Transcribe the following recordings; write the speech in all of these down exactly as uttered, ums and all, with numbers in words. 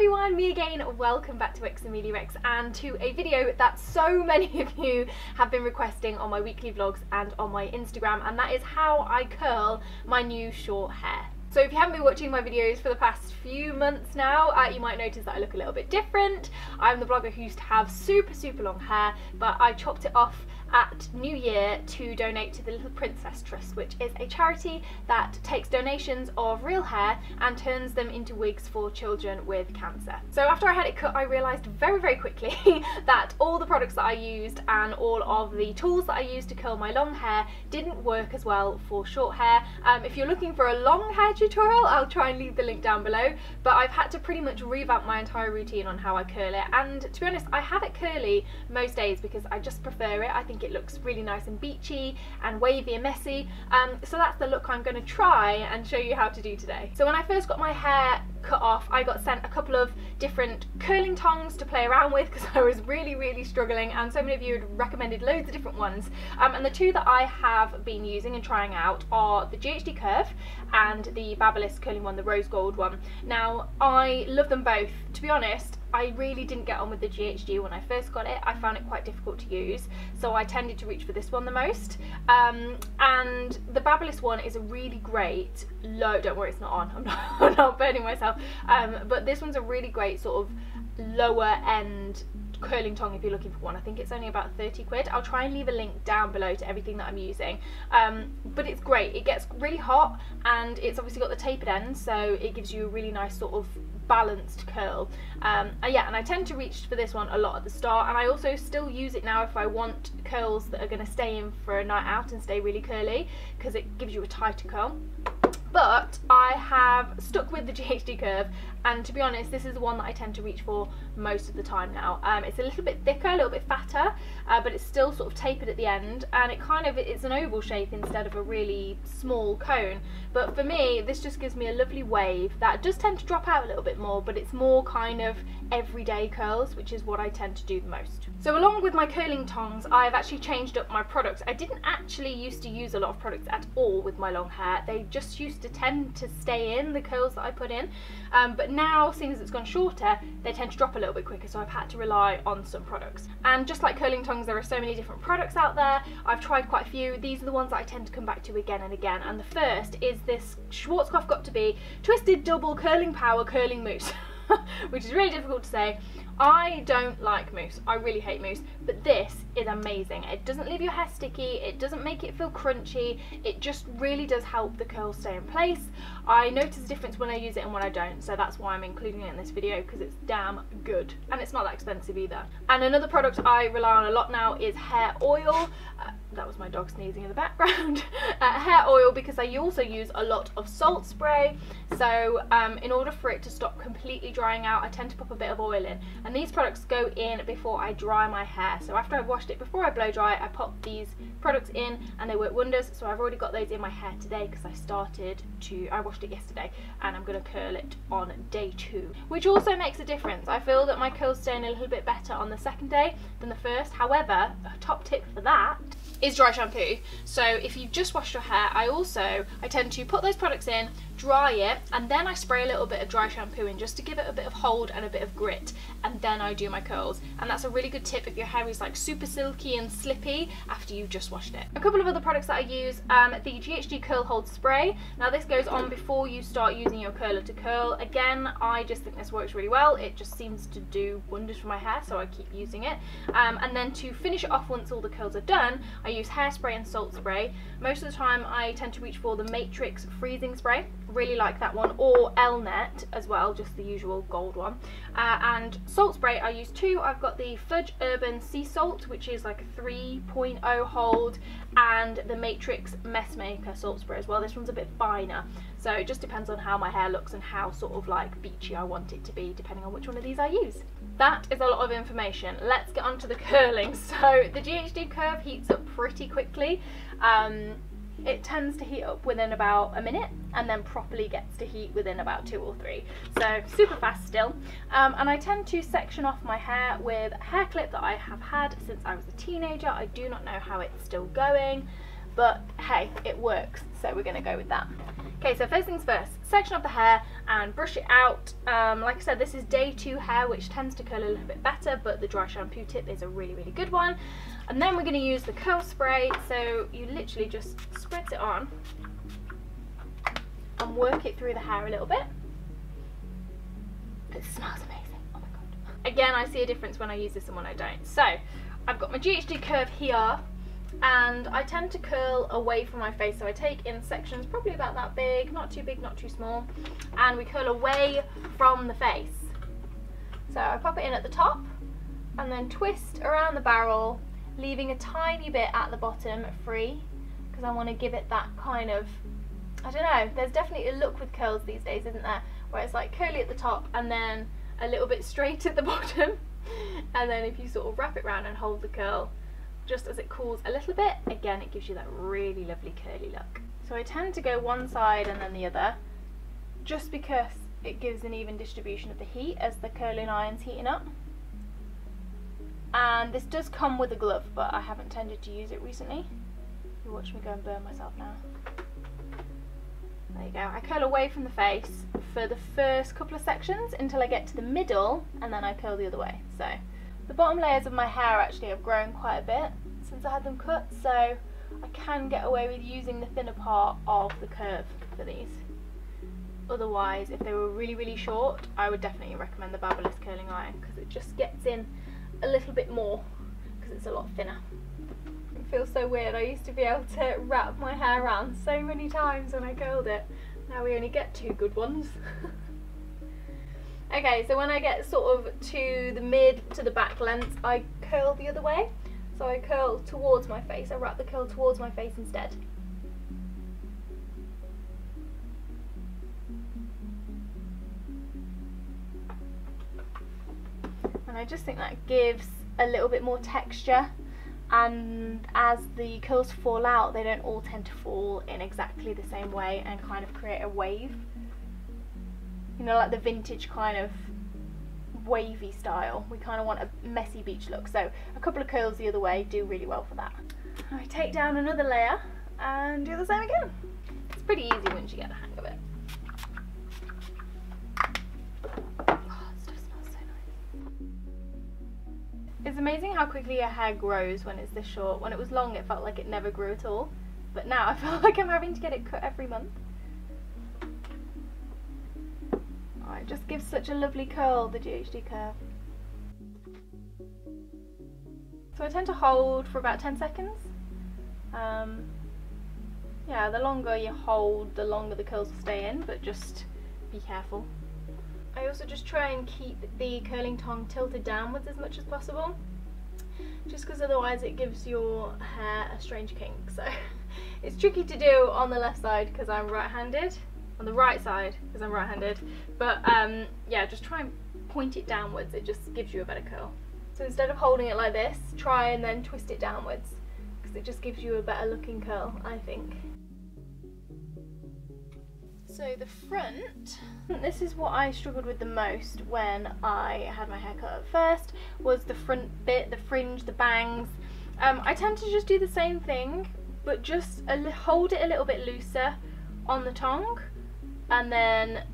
everyone, me again, welcome back to xameliax and to a video that so many of you have been requesting on my weekly vlogs and on my Instagram, and that is how I curl my new short hair. So if you haven't been watching my videos for the past few months now, uh, you might notice that I look a little bit different. I'm the blogger who used to have super super long hair, but I chopped it off at New Year to donate to the Little Princess Trust, which is a charity that takes donations of real hair and turns them into wigs for children with cancer. So after I had it cut, I realised very very quickly that all the products that I used and all of the tools that I used to curl my long hair didn't work as well for short hair. Um, if you're looking for a long hair tutorial, I'll try and leave the link down below, but I've had to pretty much revamp my entire routine on how I curl it, and to be honest I have it curly most days because I just prefer it. I think it looks really nice and beachy and wavy and messy, um, so that's the look I'm going to try and show you how to do today. So when I first got my hair cut off, I got sent a couple of different curling tongs to play around with because I was really really struggling, and so many of you had recommended loads of different ones, um, and the two that I have been using and trying out are the G H D Curve and the Babyliss curling one, the rose gold one. Now I love them both. To be honest, I really didn't get on with the G H D when I first got it. I found it quite difficult to use, so I tended to reach for this one the most. Um, and the Babyliss one is a really great low, don't worry it's not on, I'm not, I'm not burning myself, um, but this one's a really great sort of lower end curling tong if you're looking for one. I think it's only about thirty quid. I'll try and leave a link down below to everything that I'm using, um, but it's great. It gets really hot and it's obviously got the tapered end, so it gives you a really nice sort of balanced curl, um, and yeah, and I tend to reach for this one a lot at the start, and I also still use it now if I want curls that are going to stay in for a night out and stay really curly because it gives you a tighter curl. But I have stuck with the G H D Curve, and to be honest this is the one that I tend to reach for most of the time now. Um, it's a little bit thicker, a little bit fatter, uh, but it's still sort of tapered at the end, and it kind of, it's an oval shape instead of a really small cone, but for me this just gives me a lovely wave that does tend to drop out a little bit more, but it's more kind of everyday curls, which is what I tend to do the most. So along with my curling tongs, I've actually changed up my products. I didn't actually used to use a lot of products at all with my long hair. They just used to tend to stay in the curls that I put in, um, but now seeing as it's gone shorter they tend to drop a little bit quicker, so I've had to rely on some products. And just like curling tongs, there are so many different products out there. I've tried quite a few. These are the ones that I tend to come back to again and again, and the first is this Schwarzkopf got to b Twisted Double Curling Power Curling Mousse which is really difficult to say. I don't like mousse, I really hate mousse, but this is amazing. It doesn't leave your hair sticky, it doesn't make it feel crunchy, it just really does help the curls stay in place. I notice a difference when I use it and when I don't, so that's why I'm including it in this video, because it's damn good and it's not that expensive either. And another product I rely on a lot now is hair oil. Uh, that was my dog sneezing in the background. Uh, hair oil, because I also use a lot of salt spray, so um, in order for it to stop completely drying out I tend to pop a bit of oil in, and these products go in before I dry my hair. So after I've washed it, before I blow dry it, I pop these products in and they work wonders. So I've already got those in my hair today because I started to I washed it yesterday, and I'm going to curl it on day two, which also makes a difference. I feel that my curls stay in a little bit better on the second day than the first. However, a top tip for that is dry shampoo. So if you've just washed your hair, I also I tend to put those products in, dry it, and then I spray a little bit of dry shampoo in just to give it a bit of hold and a bit of grit, and then I do my curls. And that's a really good tip if your hair is like super silky and slippy after you've just washed it. A couple of other products that I use, um, the G H D Curl Hold Spray. Now this goes on before you start using your curler to curl. Again, I just think this works really well. It just seems to do wonders for my hair, so I keep using it. Um, and then to finish it off once all the curls are done, I use hairspray and salt spray. Most of the time I tend to reach for the Matrix freezing spray. Really like that one, or L-Net as well, just the usual gold one. Uh, and salt spray, I use two. I've got the Fudge Urban Sea Salt, which is like a three point oh hold, and the Matrix Messmaker salt spray as well. This one's a bit finer, so it just depends on how my hair looks and how sort of like beachy I want it to be, depending on which one of these I use. That is a lot of information. Let's get on to the curling. So the G H D Curve heats up pretty quickly. Um, It tends to heat up within about a minute and then properly gets to heat within about two or three. So super fast still. Um, and I tend to section off my hair with a hair clip that I have had since I was a teenager. I do not know how it's still going, but hey, it works, so we're going to go with that. Okay, so first things first, section of the hair and brush it out. Um, like I said, this is day two hair, which tends to curl a little bit better, but the dry shampoo tip is a really, really good one. And then we're going to use the curl spray, so you literally just spritz it on and work it through the hair a little bit. It smells amazing, oh my god. Again, I see a difference when I use this and when I don't. So, I've got my G H D curve here, and I tend to curl away from my face, so I take in sections probably about that big, not too big, not too small, and we curl away from the face. So I pop it in at the top and then twist around the barrel, leaving a tiny bit at the bottom free, because I want to give it that kind of, I don't know, there's definitely a look with curls these days, isn't there, where it's like curly at the top and then a little bit straight at the bottom. And then if you sort of wrap it round and hold the curl just as it cools a little bit, again it gives you that really lovely curly look. So I tend to go one side and then the other, just because it gives an even distribution of the heat as the curling iron's heating up. And this does come with a glove, but I haven't tended to use it recently. You watch me go and burn myself now. There you go, I curl away from the face for the first couple of sections until I get to the middle, and then I curl the other way. So the bottom layers of my hair actually have grown quite a bit since I had them cut, so I can get away with using the thinner part of the curve for these. Otherwise, if they were really, really short, I would definitely recommend the Babyliss curling iron, because it just gets in a little bit more, because it's a lot thinner. It feels so weird, I used to be able to wrap my hair around so many times when I curled it. Now we only get two good ones. Okay, so when I get sort of to the mid to the back length, I curl the other way. So I curl towards my face, I wrap the curl towards my face instead. And I just think that gives a little bit more texture, and as the curls fall out, they don't all tend to fall in exactly the same way and kind of create a wave. You know, like the vintage kind of wavy style. We kind of want a messy beach look, so a couple of curls the other way do really well for that. I take down another layer and do the same again. It's pretty easy once you get the hang of it. Oh, this stuff smells so nice. It's amazing how quickly your hair grows when it's this short. When it was long, it felt like it never grew at all, but now I feel like I'm having to get it cut every month. It just gives such a lovely curl, the G H D curve. So I tend to hold for about ten seconds. Um, yeah, the longer you hold, the longer the curls will stay in, but just be careful. I also just try and keep the curling tongue tilted downwards as much as possible, just because otherwise it gives your hair a strange kink. So it's tricky to do on the left side because I'm right-handed. On the right side because I'm right-handed, but um, yeah, just try and point it downwards, it just gives you a better curl. So instead of holding it like this, try and then twist it downwards, because it just gives you a better looking curl, I think. So the front, this is what I struggled with the most when I had my hair cut at first, was the front bit, the fringe, the bangs. Um, I tend to just do the same thing, but just a hold it a little bit looser on the tongue, and then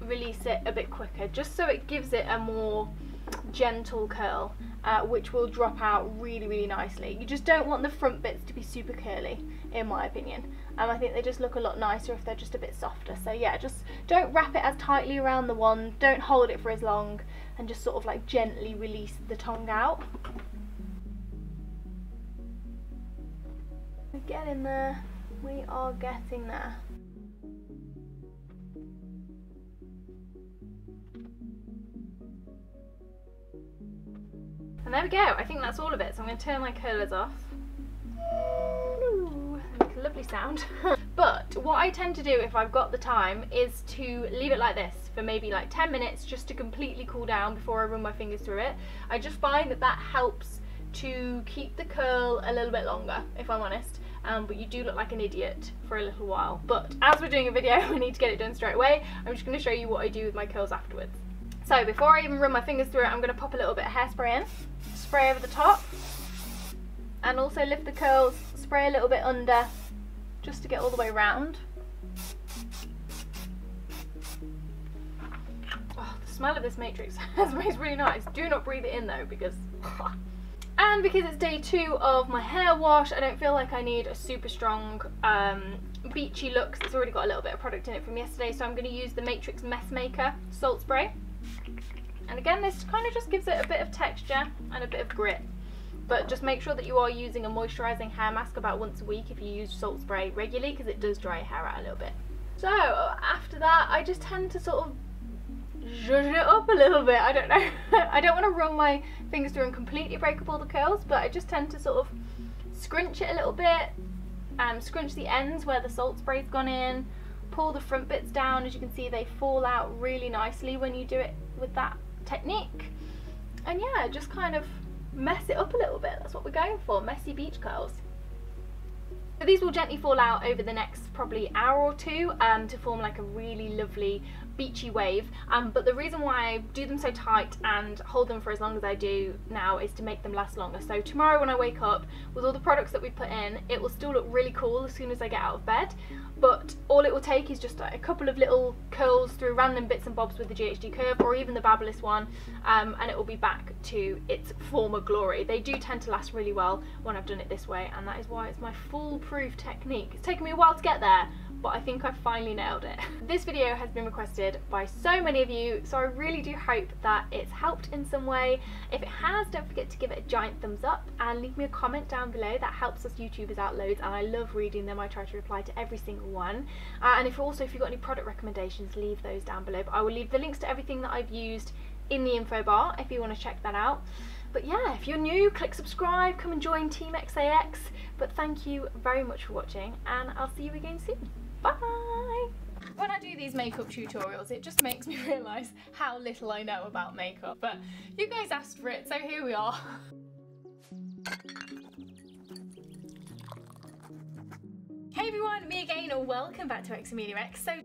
release it a bit quicker, just so it gives it a more gentle curl, uh, which will drop out really, really nicely. You just don't want the front bits to be super curly, in my opinion. Um, I think they just look a lot nicer if they're just a bit softer. So yeah, just don't wrap it as tightly around the wand, don't hold it for as long, and just sort of like gently release the tongue out. We get in there, we are getting there. And there we go, I think that's all of it. So I'm going to turn my curlers off. Ooh, that's a lovely sound. But what I tend to do if I've got the time is to leave it like this for maybe like ten minutes, just to completely cool down before I run my fingers through it. I just find that that helps to keep the curl a little bit longer, if I'm honest. Um, but you do look like an idiot for a little while. But as we're doing a video, I need to get it done straight away. I'm just going to show you what I do with my curls afterwards. So before I even run my fingers through it, I'm going to pop a little bit of hairspray in, spray over the top, and also lift the curls, spray a little bit under just to get all the way round. Oh, the smell of this Matrix is really nice. Do not breathe it in though, because... And because it's day two of my hair wash, I don't feel like I need a super strong um, beachy look, because it's already got a little bit of product in it from yesterday, so I'm going to use the Matrix Mess Maker salt spray. And again, this kind of just gives it a bit of texture and a bit of grit. But just make sure that you are using a moisturising hair mask about once a week if you use salt spray regularly, because it does dry your hair out a little bit. So after that, I just tend to sort of zhuzh it up a little bit. I don't know. I don't want to run my fingers through and completely break up all the curls, but I just tend to sort of scrunch it a little bit, um, scrunch the ends where the salt spray's gone in, pull the front bits down. As you can see, they fall out really nicely when you do it with that technique. And yeah, just kind of mess it up a little bit. That's what we're going for, messy beach curls. So these will gently fall out over the next probably hour or two um, to form like a really lovely beachy wave, um, but the reason why I do them so tight and hold them for as long as I do now is to make them last longer. So tomorrow when I wake up with all the products that we put in, it will still look really cool as soon as I get out of bed, but all it will take is just a couple of little curls through random bits and bobs with the G H D Curve or even the Babyliss one, um, and it will be back to its former glory. They do tend to last really well when I've done it this way, and that is why it's my full proof technique. It's taken me a while to get there, but I think I finally nailed it. This video has been requested by so many of you, so I really do hope that it's helped in some way. If it has, don't forget to give it a giant thumbs up and leave me a comment down below. That helps us YouTubers out loads, and I love reading them. I try to reply to every single one. Uh, and if also, if you've got any product recommendations, leave those down below. But I will leave the links to everything that I've used in the info bar if you want to check that out. But yeah, if you're new, click subscribe, come and join Team X A X. But thank you very much for watching, and I'll see you again soon. Bye! When I do these makeup tutorials, it just makes me realise how little I know about makeup, but you guys asked for it, so here we are. Hey everyone, me again, and welcome back to xameliax. So